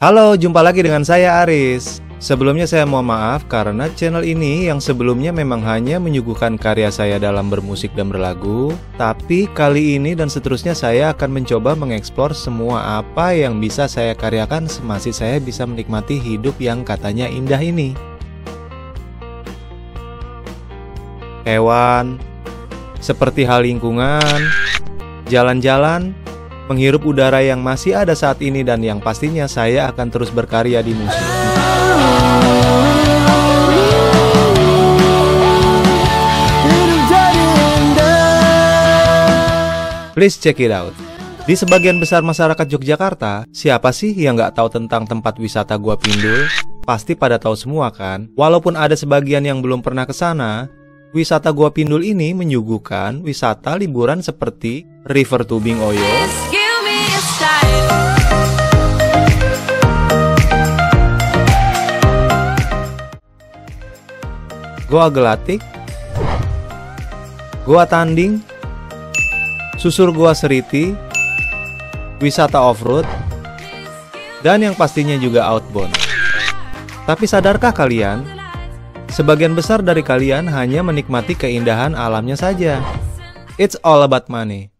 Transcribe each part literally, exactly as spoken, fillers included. Halo, jumpa lagi dengan saya Aris. Sebelumnya saya mohon maaf karena channel ini yang sebelumnya memang hanya menyuguhkan karya saya dalam bermusik dan berlagu. Tapi kali ini dan seterusnya saya akan mencoba mengeksplor semua apa yang bisa saya karyakan semasa saya bisa menikmati hidup yang katanya indah ini. Hewan, seperti hal lingkungan, jalan-jalan, menghirup udara yang masih ada saat ini, dan yang pastinya saya akan terus berkarya di musik. Please check it out. Di sebagian besar masyarakat Yogyakarta, siapa sih yang nggak tahu tentang tempat wisata Gua Pindul? Pasti pada tahu semua kan? Walaupun ada sebagian yang belum pernah ke sana, wisata Gua Pindul ini menyuguhkan wisata liburan seperti River Tubing Oyo, Gua Gelatik, Gua Tanding, Susur Gua Seriti, wisata off-road, dan yang pastinya juga outbound. Tapi sadarkah kalian, sebagian besar dari kalian hanya menikmati keindahan alamnya saja. It's all about money.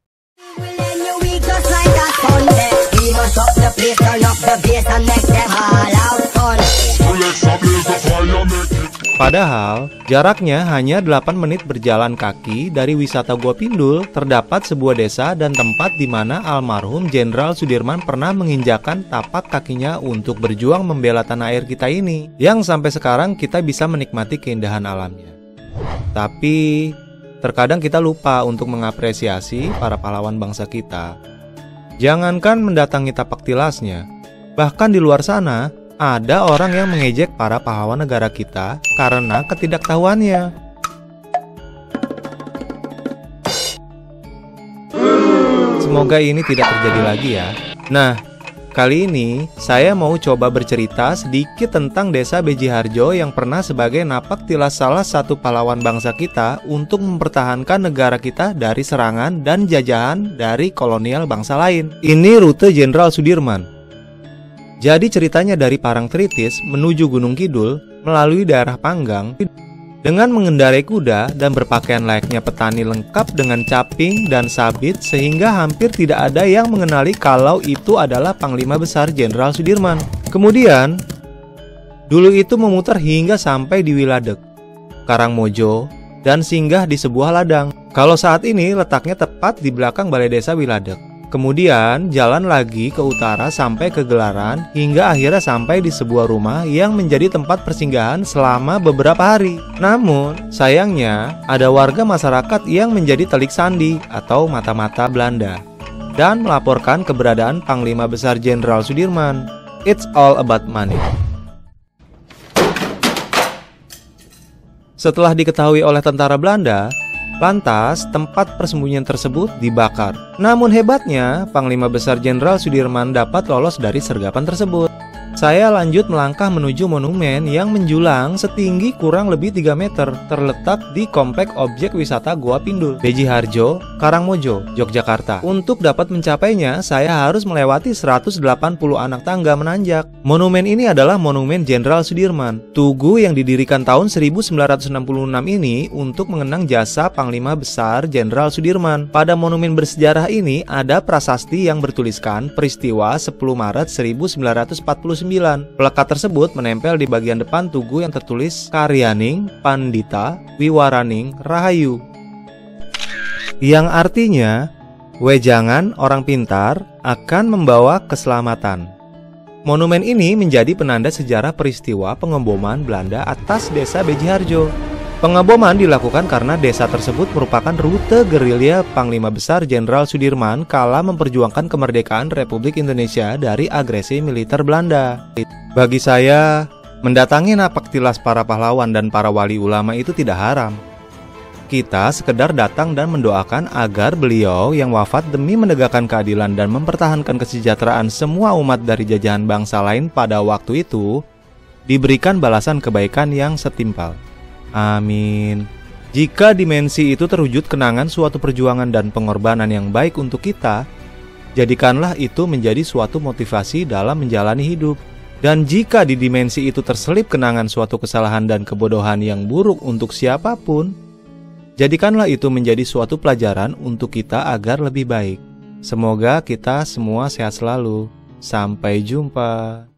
Padahal, jaraknya hanya delapan menit berjalan kaki dari wisata Gua Pindul, terdapat sebuah desa dan tempat di mana almarhum Jenderal Sudirman pernah menginjakan tapak kakinya untuk berjuang membela tanah air kita ini, yang sampai sekarang kita bisa menikmati keindahan alamnya. Tapi, terkadang kita lupa untuk mengapresiasi para pahlawan bangsa kita. Jangankan mendatangi tapak tilasnya, bahkan di luar sana, ada orang yang mengejek para pahlawan negara kita karena ketidaktahuannya. Semoga ini tidak terjadi lagi ya. Nah, kali ini saya mau coba bercerita sedikit tentang Desa Bejiharjo yang pernah sebagai napak tilas salah satu pahlawan bangsa kita untuk mempertahankan negara kita dari serangan dan jajahan dari kolonial bangsa lain. Ini rute Jenderal Sudirman. Jadi ceritanya dari Parangtritis menuju Gunung Kidul melalui daerah Panggang dengan mengendarai kuda dan berpakaian layaknya petani lengkap dengan caping dan sabit sehingga hampir tidak ada yang mengenali kalau itu adalah Panglima Besar Jenderal Sudirman. Kemudian, dulu itu memutar hingga sampai di Wiladeg, Karangmojo, dan singgah di sebuah ladang. Kalau saat ini letaknya tepat di belakang Balai Desa Wiladeg. Kemudian jalan lagi ke utara sampai ke Gelaran hingga akhirnya sampai di sebuah rumah yang menjadi tempat persinggahan selama beberapa hari. Namun sayangnya ada warga masyarakat yang menjadi telik sandi atau mata-mata Belanda dan melaporkan keberadaan Panglima Besar Jenderal Sudirman. It's all about money. Setelah diketahui oleh tentara Belanda, lantas, tempat persembunyian tersebut dibakar. Namun hebatnya, Panglima Besar Jenderal Sudirman dapat lolos dari sergapan tersebut. Saya lanjut melangkah menuju monumen yang menjulang setinggi kurang lebih tiga meter, terletak di komplek objek wisata Gua Pindul, Bejiharjo, Karangmojo, Yogyakarta. Untuk dapat mencapainya, saya harus melewati seratus delapan puluh anak tangga menanjak. Monumen ini adalah Monumen Jenderal Sudirman. Tugu yang didirikan tahun seribu sembilan ratus enam puluh enam ini untuk mengenang jasa Panglima Besar Jenderal Sudirman. Pada monumen bersejarah ini ada prasasti yang bertuliskan peristiwa sepuluh Maret seribu sembilan ratus empat puluh sembilan. Pelekat tersebut menempel di bagian depan tugu yang tertulis Karyaning Pandita Wiwaraning Rahayu, yang artinya wejangan orang pintar akan membawa keselamatan. Monumen ini menjadi penanda sejarah peristiwa pengeboman Belanda atas Desa Bejiharjo. Pengeboman dilakukan karena desa tersebut merupakan rute gerilya Panglima Besar Jenderal Sudirman kala memperjuangkan kemerdekaan Republik Indonesia dari agresi militer Belanda. Bagi saya, mendatangi napak tilas para pahlawan dan para wali ulama itu tidak haram. Kita sekedar datang dan mendoakan agar beliau yang wafat demi menegakkan keadilan dan mempertahankan kesejahteraan semua umat dari jajahan bangsa lain pada waktu itu diberikan balasan kebaikan yang setimpal. Amin. Jika dimensi itu terwujud kenangan suatu perjuangan dan pengorbanan yang baik untuk kita, jadikanlah itu menjadi suatu motivasi dalam menjalani hidup. Dan jika di dimensi itu terselip kenangan suatu kesalahan dan kebodohan yang buruk untuk siapapun, jadikanlah itu menjadi suatu pelajaran untuk kita agar lebih baik. Semoga kita semua sehat selalu. Sampai jumpa.